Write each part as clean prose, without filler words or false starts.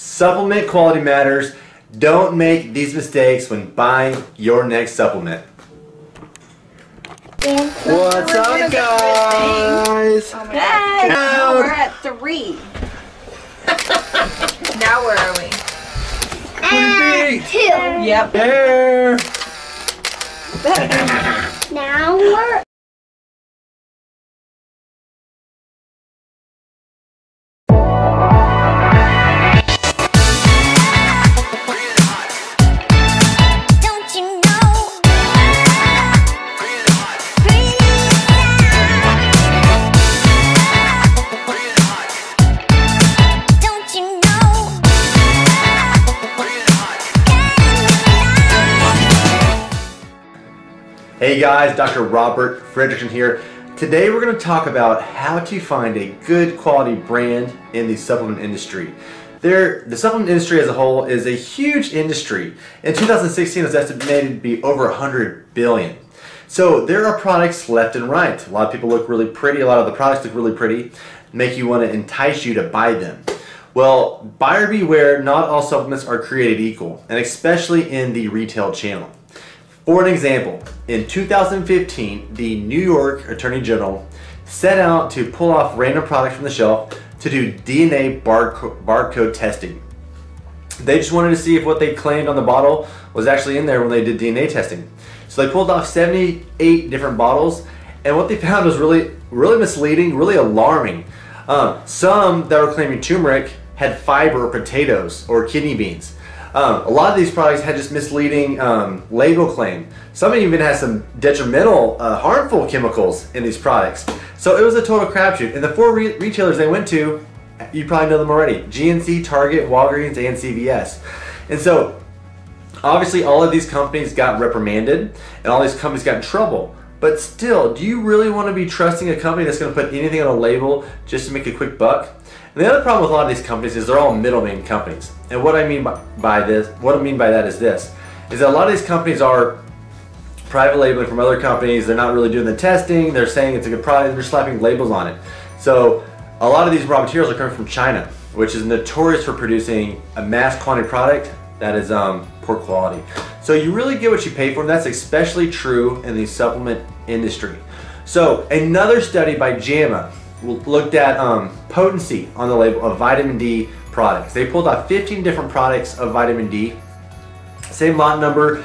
Supplement quality matters. Don't make these mistakes when buying your next supplement. And what's up, guys? Oh my God. Now we're at 3. Now where are we? 2. Yep. There. Now we're... Hey guys, Dr. Robert Fredrickson here. Today we're going to talk about how to find a good quality brand in the supplement industry. The supplement industry as a whole is a huge industry. In 2016, it was estimated to be over $100 billion. So there are products left and right. A lot of people look really pretty. A lot of the products look really pretty, make you want to entice you to buy them. Well, buyer beware, not all supplements are created equal, and especially in the retail channel. For an example, in 2015, the New York Attorney General set out to pull off random products from the shelf to do DNA barcode testing. They just wanted to see if what they claimed on the bottle was actually in there when they did DNA testing. So they pulled off 78 different bottles, and what they found was really misleading, really alarming. Some that were claiming turmeric had fiber or potatoes or kidney beans. A lot of these products had just misleading label claim. Some even had some detrimental, harmful chemicals in these products. So it was a total crapshoot. And the four retailers they went to, you probably know them already: GNC, Target, Walgreens, and CVS. And so, obviously, all of these companies got reprimanded, and all these companies got in trouble. But still, do you really want to be trusting a company that's going to put anything on a label just to make a quick buck? And the other problem with a lot of these companies is they're all middleman companies. And what I mean by that is that a lot of these companies are private labeling from other companies. They're not really doing the testing. They're saying it's a good product. They're slapping labels on it. So a lot of these raw materials are coming from China, which is notorious for producing a mass quantity product that is poor quality. So you really get what you pay for, and that's especially true in the supplement industry. So another study by JAMA looked at potency on the label of vitamin D products. They pulled out 15 different products of vitamin D, same lot number,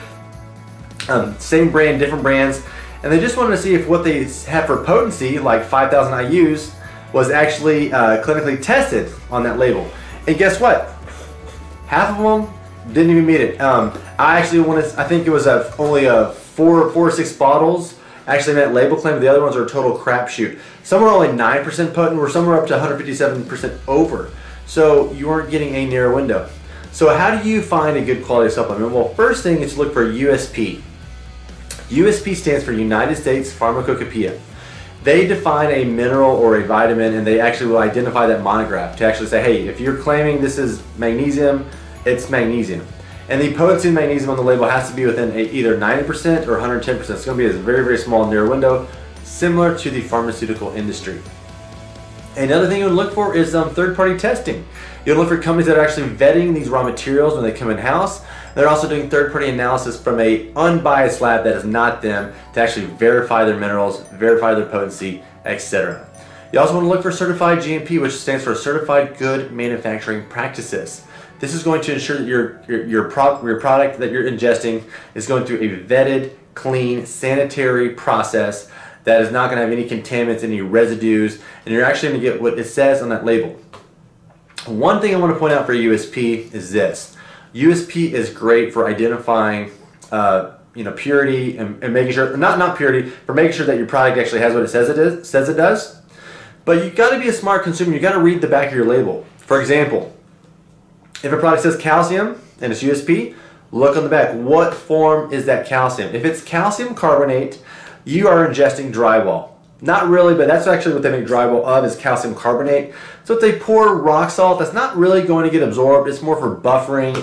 same brand, different brands, and they just wanted to see if what they had for potency, like 5,000 IUs, was actually clinically tested on that label. And guess what? Half of them didn't even meet it. I actually wanted, I think it was only four or six bottles actually meant label claim. The other ones are a total crapshoot. Some are only 9% potent, or some are up to 157% over. So you aren't getting a narrow window. So how do you find a good quality supplement? Well, first thing is to look for USP. USP stands for United States Pharmacopoeia. They define a mineral or a vitamin, and they actually will identify that monograph to actually say, hey, if you're claiming this is magnesium, it's magnesium. And the potency of magnesium on the label has to be within either 90% or 110%. It's going to be a very, very small narrow window, similar to the pharmaceutical industry. Another thing you would look for is third-party testing. You'll look for companies that are actually vetting these raw materials when they come in-house. They're also doing third-party analysis from an unbiased lab that is not them to actually verify their minerals, verify their potency, etc. You also want to look for certified GMP, which stands for Certified Good Manufacturing Practices. This is going to ensure that your product that you're ingesting is going through a vetted, clean, sanitary process that is not going to have any contaminants, any residues, and you're actually going to get what it says on that label. One thing I want to point out for USP is this. USP is great for identifying purity and making sure, not purity, for making sure that your product actually has what it says it does. But you've got to be a smart consumer. You've got to read the back of your label. For example, if a product says calcium and it's USP, look on the back. What form is that calcium? If it's calcium carbonate, you are ingesting drywall. Not really, but that's actually what they make drywall of, is calcium carbonate. So if they pour rock salt, that's not really going to get absorbed. It's more for buffering,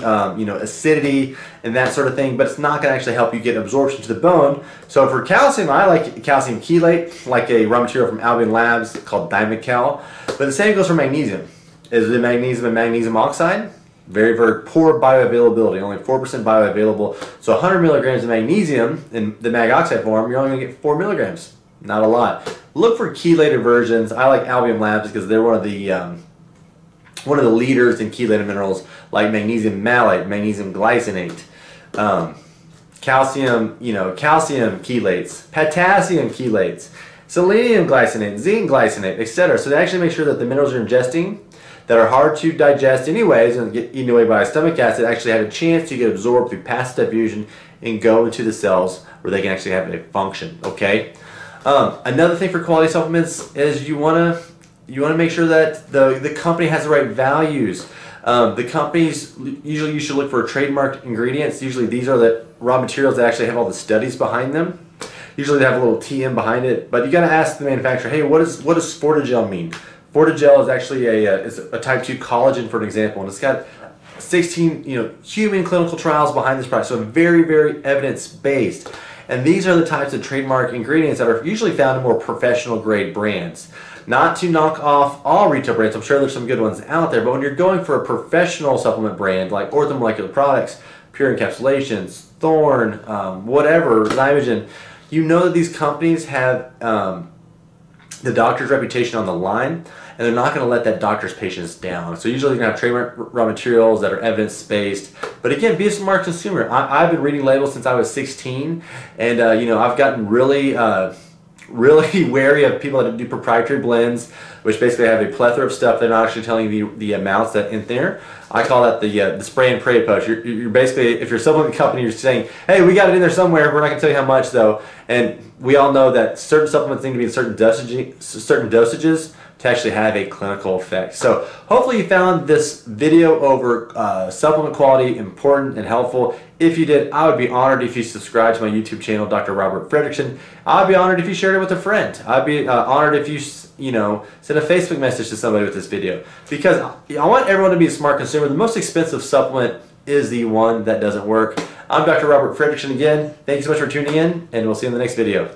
acidity and that sort of thing, but it's not going to actually help you get absorption to the bone. So for calcium, I like calcium chelate, like a raw material from Albion Labs called Dimecal. But the same goes for magnesium. Is it magnesium and magnesium oxide? Very, very poor bioavailability, only 4% bioavailable. So 100 milligrams of magnesium in the mag oxide form, you're only going to get 4 milligrams. Not a lot. Look for chelated versions. I like Albion Labs because they're one of the leaders in chelated minerals like magnesium malate, magnesium glycinate, calcium, calcium chelates, potassium chelates, selenium glycinate, zinc glycinate, etc. So they actually make sure that the minerals you're ingesting that are hard to digest anyways and get eaten away by stomach acid actually have a chance to get absorbed through passive diffusion and go into the cells where they can actually have a function, okay? Another thing for quality supplements is you want to make sure that the company has the right values. The companies, usually you should look for trademarked ingredients. Usually these are the raw materials that actually have all the studies behind them. Usually they have a little TM behind it, but you got to ask the manufacturer, hey, what does FortiGel mean? FortiGel is actually a type 2 collagen, for an example, and it's got 16 human clinical trials behind this product, so very, very evidence-based. And these are the types of trademark ingredients that are usually found in more professional-grade brands. Not to knock off all retail brands, I'm sure there's some good ones out there, but when you're going for a professional supplement brand like Orthomolecular Products, Pure Encapsulations, Thorne, whatever, Zymogen, you know that these companies have the doctor's reputation on the line, and they're not going to let that doctor's patients down. So usually they're going to have trademark raw materials that are evidence-based. But again, be a smart consumer. I've been reading labels since I was 16, and I've gotten really, really wary of people that do proprietary blends, which basically have a plethora of stuff. They're not actually telling you the amounts that in there. I call that the spray and pray approach. You're basically, if you're a supplement company, you're saying, hey, we got it in there somewhere. We're not going to tell you how much though. And we all know that certain supplements need to be in certain dosages to actually have a clinical effect. So hopefully you found this video over supplement quality important and helpful. If you did, I would be honored if you subscribed to my YouTube channel, Dr. Robert Fredrickson. I'd be honored if you shared it with a friend. I'd be honored if you send a Facebook message to somebody with this video, because I want everyone to be a smart consumer. The most expensive supplement is the one that doesn't work. I'm Dr. Robert Fredrickson again. Thank you so much for tuning in, and we'll see you in the next video.